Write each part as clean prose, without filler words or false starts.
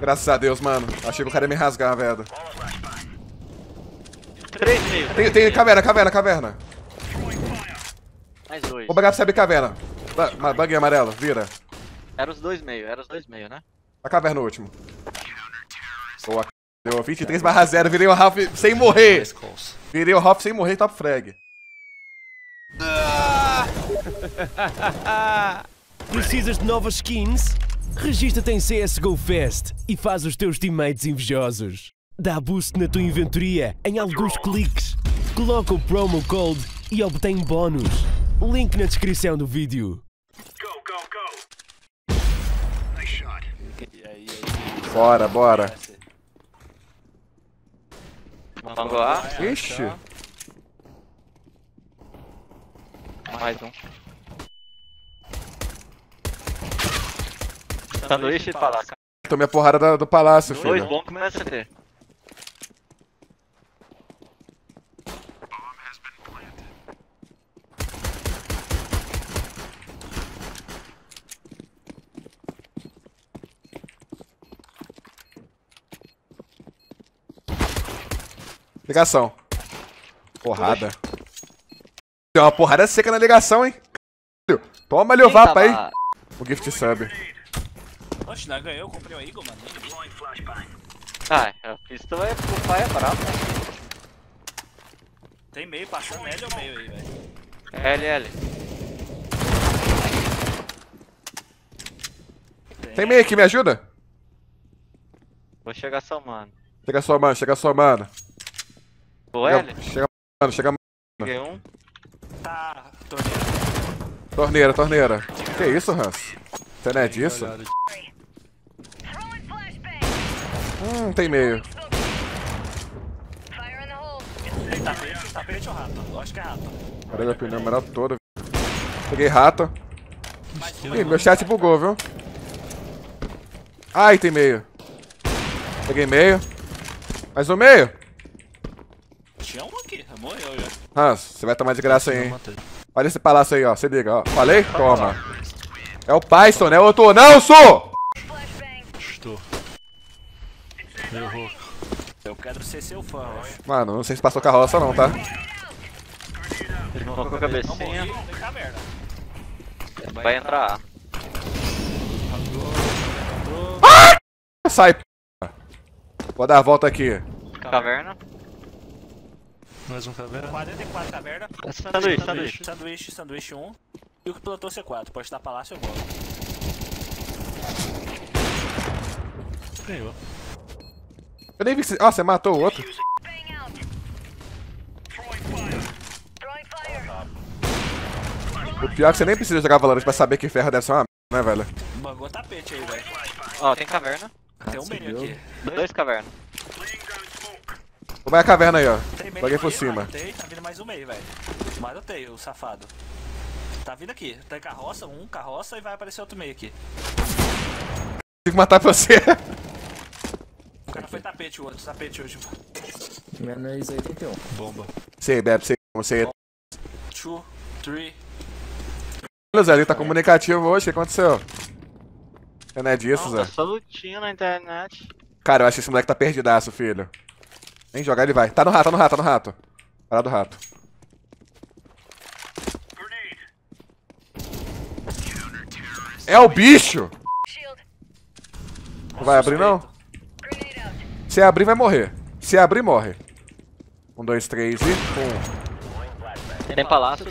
Graças a Deus, mano. Achei que o cara ia me rasgar, velho. 3 mil. Tem caverna, caverna. Mais 2. Vou pegar pra você abrir caverna. Baguinha amarela, vira. Era os 2 meio, né? A caverna no último. Boa, deu 23/0, virei o Ralph sem morrer. Virei o Ralph sem morrer, top frag. Precisas de novas skins? Registra-te em CSGOFast e faz os teus teammates invejosos. Dá boost na tua inventoria em alguns cliques. Coloca o promo code e obtém bónus. Link na descrição do vídeo. Bora, Vamos lá. Ixi. Mais um. Sanduíche e palácio. Tomei a porrada do palácio, filho. 2 bons com o ST. Ligação. Porrada. Deu uma porrada seca na ligação, hein? Toma, Leovapa aí. O gift sub. Oxe, não ganhou, eu comprei o Eagle, mano. Ah, a pistola é brava. Tem meio, passando L ou meio aí, velho? LL. Tem meio aqui, me ajuda? Vou chegar só, mano. Chega só, mano, Boa, L? Chega, mano. Peguei um. Tá, torneira. Que isso, Hans? Você não é disso? Tem meio. Tá peixe ou rato? Eu acho que é rato. Parei a pneu moral toda. Peguei rato. Ih, meu chat bugou, viu? Ai, tem meio. Peguei meio. Mais um meio. Tinha um aqui, morreu já. Hans, você vai tomar de graça aí, hein? Olha esse palácio aí, ó. Se liga, ó. Falei? Toma. É o Python, né? Eu tô. Não, sou! Estou. Errou. Eu quero ser seu fã, velho. Mano, não sei se passou carroça, não, tá? Ele colocou a cabecinha. Vai entrar. Ah! Sai, p. Vou dar a volta aqui. Caverna. Mais um caverna. 44 caverna. Sanduíche 1. E o que plantou C4, pode estar palácio ou bola. Ganhou. Eu nem vi que você... Ó, você matou o outro. O pior é que você nem precisa jogar Valorant pra saber que ferro deve ser uma merda, né, velho? Bangou tapete aí, velho. Ó, tem caverna. Tem um meio aqui. 2 cavernas. Vou mais a caverna aí, ó. Joguei por cima. Matei, tá vindo mais um meio, velho. Matei o safado. Tá vindo aqui, tá em carroça, carroça e vai aparecer outro meio aqui. Tem que matar pra você. O cara foi tapete, o outro, tapete hoje. Menos 81. Bomba. Sei, Beb, sei, você. 2, 3. Olha, Zé, ele tá comunicativo hoje, o que aconteceu? Não é disso, Zé? Tá só lutinho na internet. Cara, eu acho que esse moleque tá perdidaço, filho. Nem jogar ele vai. Tá no rato, Parado do rato. É o bicho! Não vai abrir, não? Se abrir, vai morrer. Se abrir, morre. 1, 2, 3 e... Tem palácio,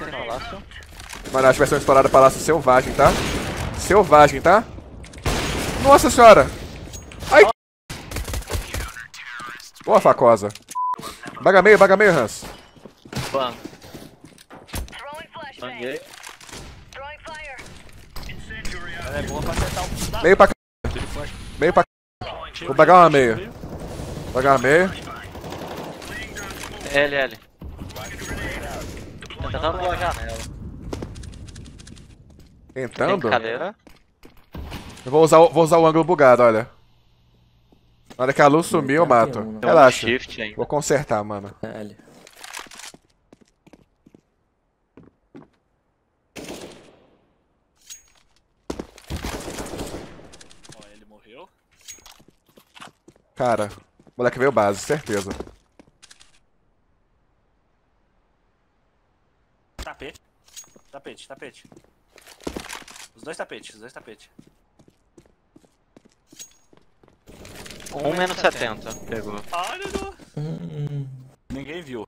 Mano, acho que vai ser uma estourada palácio selvagem, tá? Nossa senhora! Ai! Boa, facosa. Baga meio, Hans. Banguei. É boa pra acertar um... Meio pra c... Vou pegar uma meia. LL. Tentando pela janela. Tentando? Eu vou usar o ângulo bugado, olha. Na hora que a luz sumir, eu mato. Relaxa. Vou consertar, mano. Cara, o moleque veio base, certeza. Tapete. Tapete, tapete. Os dois tapetes, os dois tapetes. Um menos 70. Pegou. Olha, ninguém viu.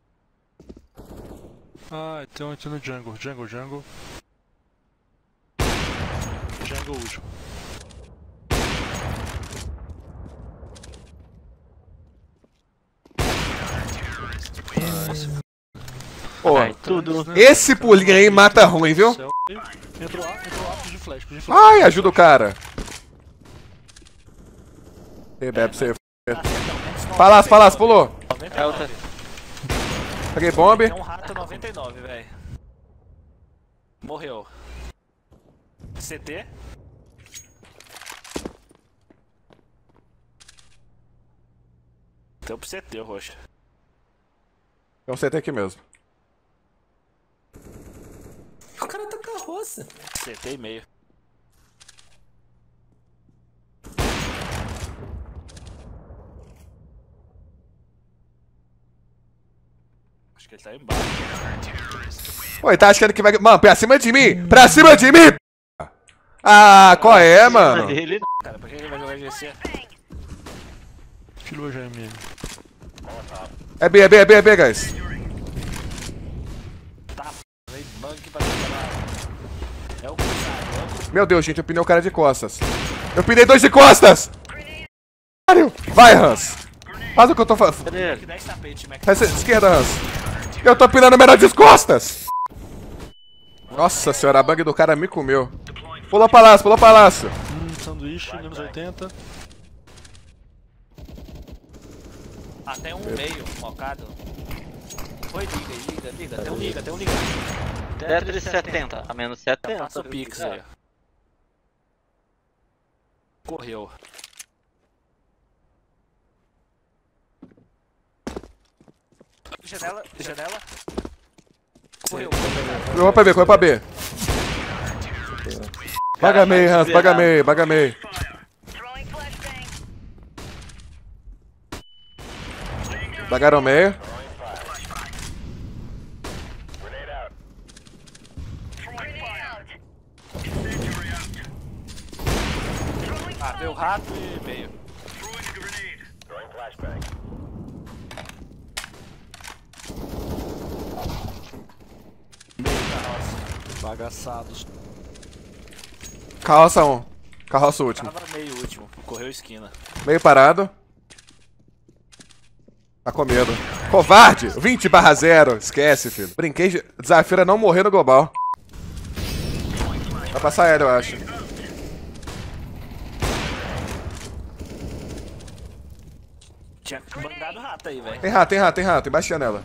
Ah, então entrou no jungle. Jungle, jungle. Jungle último. Pô, ai, tudo. Esse pulinho aí mata ruim, viu? Entrou lá, de flash, de flash. Ai, ajuda o cara. Ei, Beb, você. Palácio, palácio, pulou. Peguei bomba. É um rato 99, velho. Morreu. CT. Deu pro CT, roxa. É um CT aqui mesmo. O cara tá carroça. CT e meio. Acho que ele tá embaixo. Pô, ele tá achando que vai... Mano, pra cima de mim! Pra cima de mim! Ah, qual é, mano? Cara, pra que ele vai jogar GC? Tirou já, amigo. É B, é B, é B, é B, guys. Tá, vem bug pra jogar. É o cruzado. Meu Deus, gente, eu pinei o cara de costas. Eu pinei dois de costas! Vai, Hans! Faz o que eu tô fazendo. Esquerda, Hans. Eu tô pilando o menor de costas! Nossa senhora, a bug do cara me comeu. Pulou palácio, pulou palácio. Sanduíche, menos 80. Até um meio, mocado. Foi, liga, liga, liga, tem um liga, tem um liga. Tetris 70, a menos 70. Passa o pix aí. Correu. Janela, janela. Correu. Correu pra B, correu pra B. Baga meio, Hans, baga meio, baga meio. Bagaram meio. Ah, deu rato e meio. Bagaçados. Carroça 1. Carroça último. Tava meio último. Correu esquina. Meio parado. Tá com medo. Covarde! 20/0. Esquece, filho. Brinquei de... Desafio é não morrer no global. Vai passar ela, eu acho. Tinha mandado rato aí, velho. Tem rato, tem rato, tem rato. Embaixo da janela.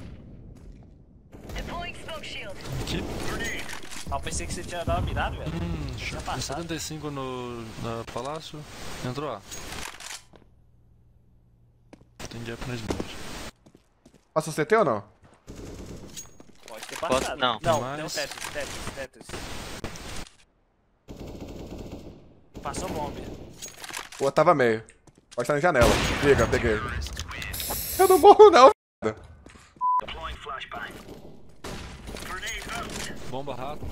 Ah, eu pensei que você tinha dado uma mirada, velho. Tinha passado. 75 no palácio. Entrou lá. Entendi apenas muito. Passa o CT ou não? Pode ter passado. Pode, não, não, mas... deu Tetris, Tetris, Tetris. Passou bomba. Pô, tava meio. Pode estar na janela. Liga, peguei. Eu não morro não, velho. Bomba rato.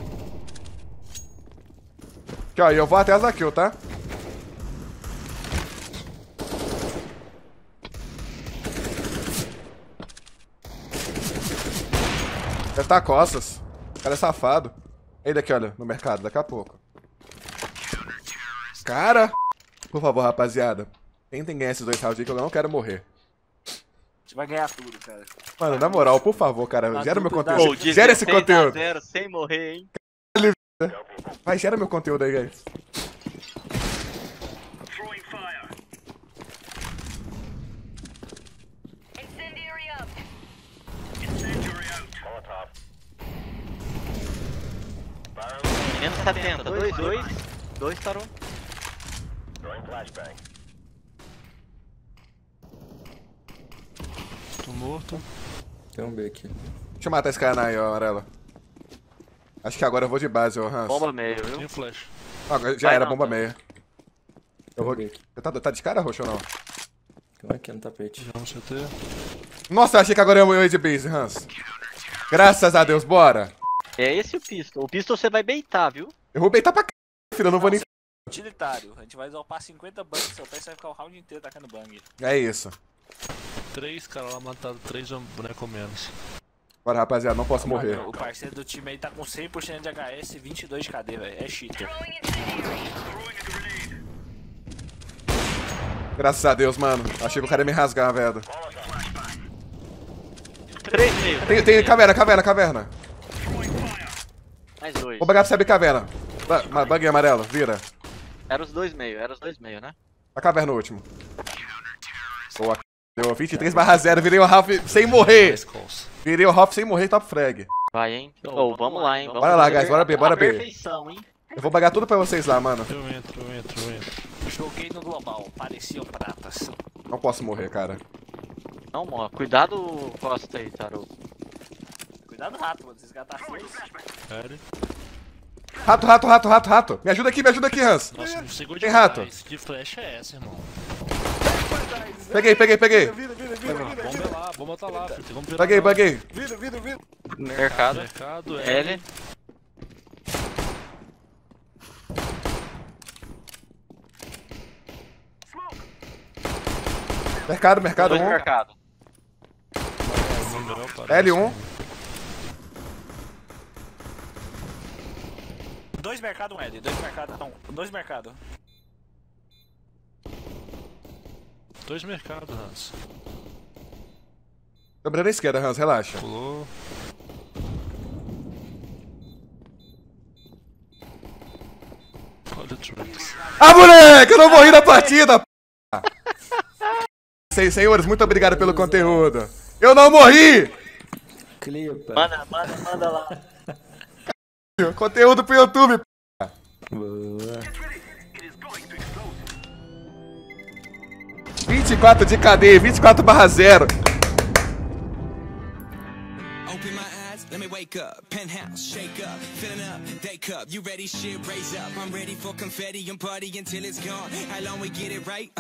Aqui, ó, eu vou até as da kill, tá? Deve tá costas. O cara é safado. Ele aqui, olha, no mercado, daqui a pouco. Cara! Por favor, rapaziada. Tentem ganhar esses dois rounds aí que eu não quero morrer. A gente vai ganhar tudo, cara. Mano, na moral, por favor, cara, gera meu conteúdo. Gera esse conteúdo. 0 sem morrer, hein? Caralho, vai, gera meu conteúdo aí, guys. Menos 70, 2, 2. 2, tarou. Morto. Tem um B aqui. Deixa eu matar esse cara aí, ó, Arela. Acho que agora eu vou de base, ó, Hans. Bomba meia, viu? Tem flash. Ah, já vai era, não, bomba meia. Eu vou... Você tá de cara, roxo, ou não? Tem um aqui no tapete. Já no CT. Nossa, achei que agora eu ia de base, Hans. Graças a Deus, bora. É esse o pistol. O pistol você vai baitar, viu? Eu vou baitar pra c***, filho, eu não vou nem... Utilitário. A gente vai zopar 50 bangs do seu pé e você vai ficar o round inteiro tacando bang. É isso. 3 caras lá mataram, 3 bonecos menos. Bora, rapaziada, não posso morrer. O parceiro do time aí tá com 100% de HS e 22 de KD, velho. É cheater. Graças a Deus, mano. Achei que o cara ia me rasgar, velho. 3 meio. Tem caverna, caverna. Mais 2. Vou pegar pra você abrir caverna. Bug amarelo, vira. Era os dois meio, né? A caverna, o último. Boa, deu 23/0, virei o Ralph sem morrer. Virei o Ralph sem morrer, top frag. Vai, hein? Oh, vamos lá, hein? Bora lá, guys, bora B, bora B. Perfeição, hein? Eu vou pagar tudo pra vocês lá, mano. Eu entro. Joguei no global, pareciam pratas. Não posso morrer, cara. Não morre. Cuidado, Costa aí, Tarô. Cuidado, rato, mano. Esses gatos tá. Rato. Me ajuda aqui, Hans. Nossa, segura de rato. Que flecha é essa, irmão? Peguei. Vira. Vamos lá, filho. Peguei. Vira. Mercado. L. Mercado 1. L1. 2 mercado, um L, 2 mercado. 2 mercado, Hans. Dobrando a esquerda, Hans, relaxa. Pulou. Ah, moleque, eu não morri na partida, p***. Senhores, muito obrigado pelo conteúdo. Eu não morri! Clipa. Manda lá. Conteúdo pro YouTube, p***. Boa. 24 de KD, 24/0. Open my eyes, let me wake up. Penthouse, shake up, filling up, day cup. You ready, shit, raise up. I'm ready for confetti and party until it's gone. How long we get it right?